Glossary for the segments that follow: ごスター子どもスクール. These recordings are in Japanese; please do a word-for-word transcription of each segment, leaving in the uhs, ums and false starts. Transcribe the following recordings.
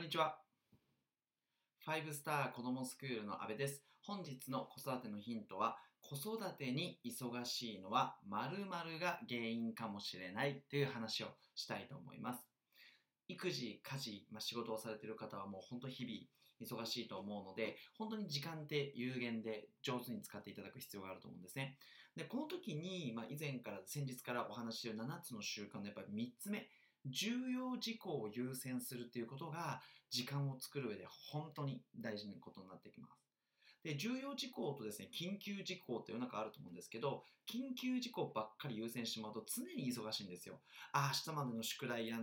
こんにちは。ごスター子どもスクールの阿部です。本日の子育てのヒントは、子育てに忙しいのは〇〇が原因かもしれないという話をしたいと思います。育児、家事、まあ、仕事をされている方はもう本当日々忙しいと思うので、本当に時間って有限で上手に使っていただく必要があると思うんですね。で、この時に、まあ、以前から先日からお話ししているななつの習慣のやっぱりみっつめ、重要事項を優先するということが時間を作る上で本当に大事なことになってきます。で、重要事項とですね、緊急事項っていうのがあると思うんですけど、緊急事項ばっかり優先してもらうと常に忙しいんですよ。ああ、明日までの宿題を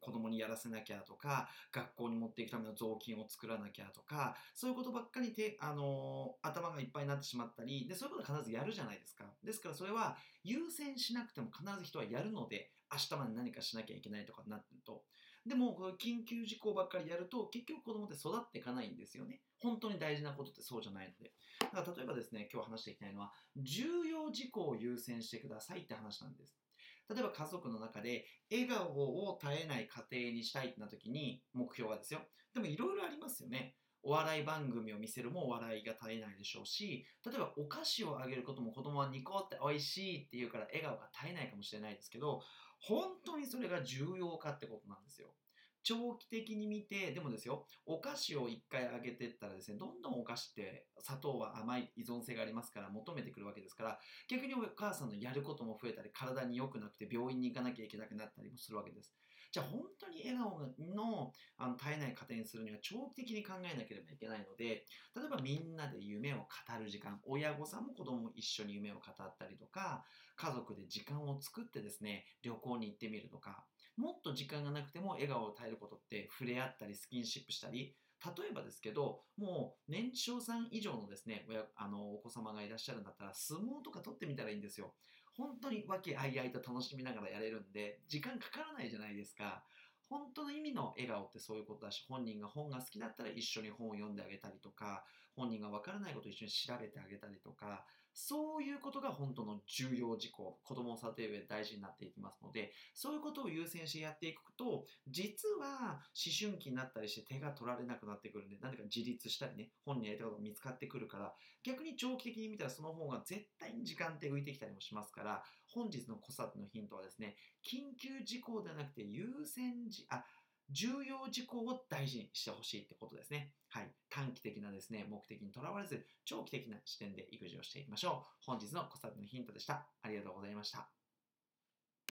子供にやらせなきゃとか、学校に持っていくための雑巾を作らなきゃとか、そういうことばっかりで、あのー、頭がいっぱいになってしまったりで、そういうことを必ずやるじゃないですか。ですからそれは優先しなくても必ず人はやるので、明日まで何かしなきゃいけないとかになってると、でも緊急事項ばっかりやると結局子供って育っていかないんですよね。本当に大事なことってそうじゃないので、だから例えばですね、今日話していきたいのは重要事項を優先してくださいって話なんです。例えば家族の中で笑顔を絶えない家庭にしたいってな時に、目標はですよ、でもいろいろありますよね。お笑い番組を見せるも笑いが絶えないでしょうし、例えばお菓子をあげることも子供はにこっておいしいって言うから笑顔が絶えないかもしれないですけど、本当にそれが重要かってことなんですよ。長期的に見て、でもですよ、お菓子をいっかいあげてったらですね、どんどんお菓子って砂糖は甘い依存性がありますから求めてくるわけですから、逆にお母さんのやることも増えたり、体に良くなくて病院に行かなきゃいけなくなったりもするわけです。じゃあ本当に笑顔の、あの絶えない家庭にするには長期的に考えなければいけないので、例えばみんなで夢を語る時間、親御さんも子供も一緒に夢を語ったりとか、家族で時間を作ってですね、旅行に行ってみるとか、もっと時間がなくても笑顔を絶えることって触れ合ったりスキンシップしたり、例えばですけど、もう年長さん以上のですね、親あのお子様がいらっしゃるんだったら相撲とか取ってみたらいいんですよ。本当に和気あいあいと楽しみながらやれるんで時間かからないじゃないですか。本当の意味の笑顔ってそういうことだし、本人が本が好きだったら一緒に本を読んであげたりとか、本人が分からないことを一緒に調べてあげたりとか、そういうことが本当の重要事項、子供を育てる上で大事になっていきますので、そういうことを優先してやっていくと、実は思春期になったりして手が取られなくなってくるんで、何か自立したりね、本にやりたいことが見つかってくるから、逆に長期的に見たらその方が絶対に時間って浮いてきたりもしますから、本日の子育てのヒントはですね、緊急事項ではなくて優先事あ重要事項を大事にしてほしいってことですね。はい、短期的なですね、目的にとらわれず長期的な視点で育児をしていきましょう。本日の子育てのヒントでした。ありがとうございました。